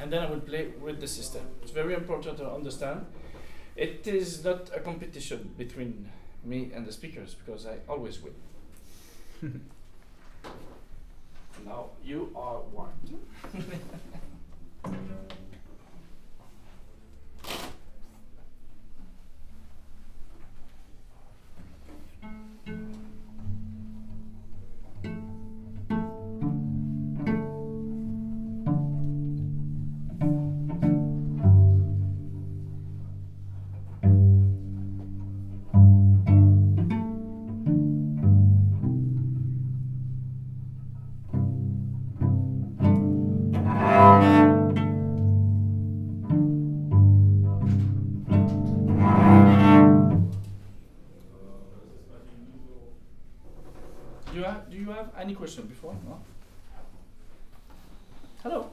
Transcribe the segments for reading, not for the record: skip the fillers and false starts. and then I will play with the system. It's very important to understand. It is not a competition between me and the speakers, because I always win. Now you are warned. Any question before? No? Hello.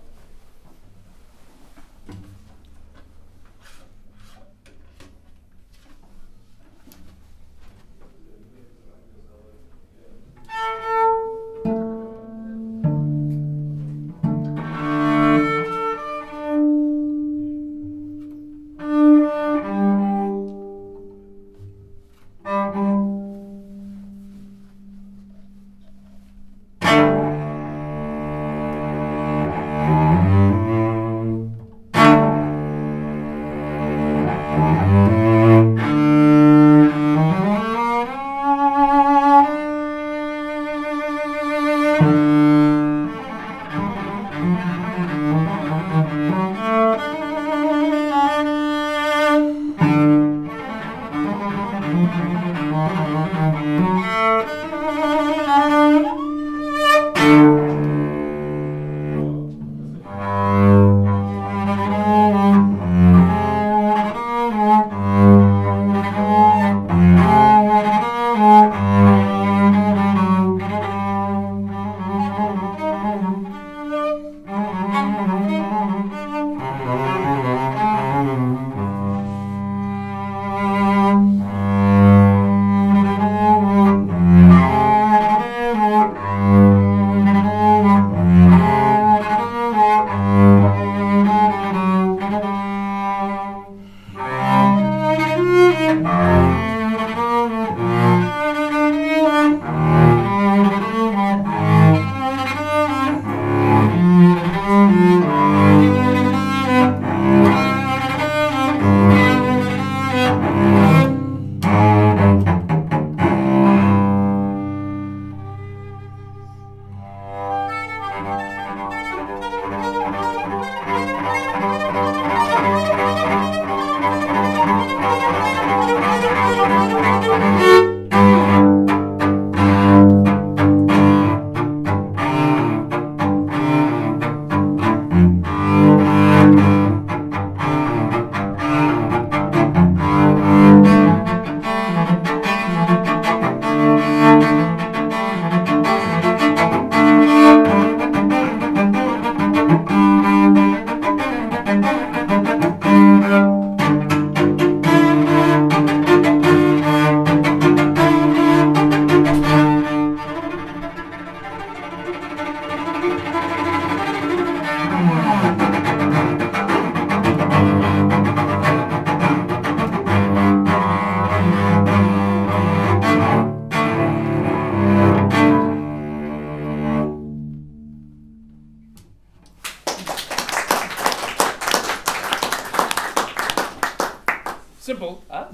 Simple, huh?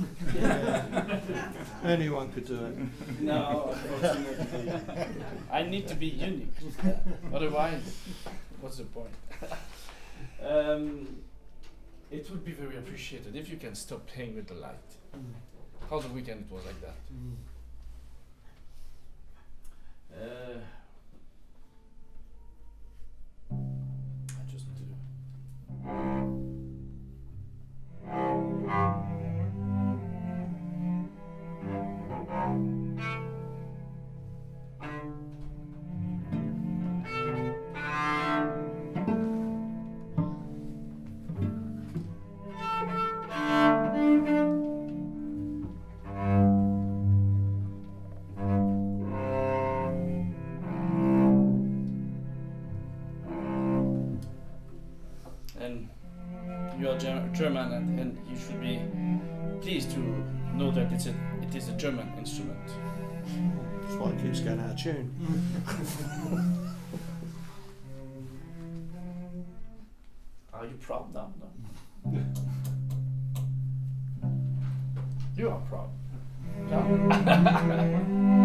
Anyone could do it. No, I need to be unique. Otherwise, what's the point? It would be very appreciated if you can stop playing with the light. How the weekend it was like that. I just need to do. and you are German, and you should be pleased to know that it is a German instrument. That's why it keeps going out of tune. Are you proud now? No. You are proud. No.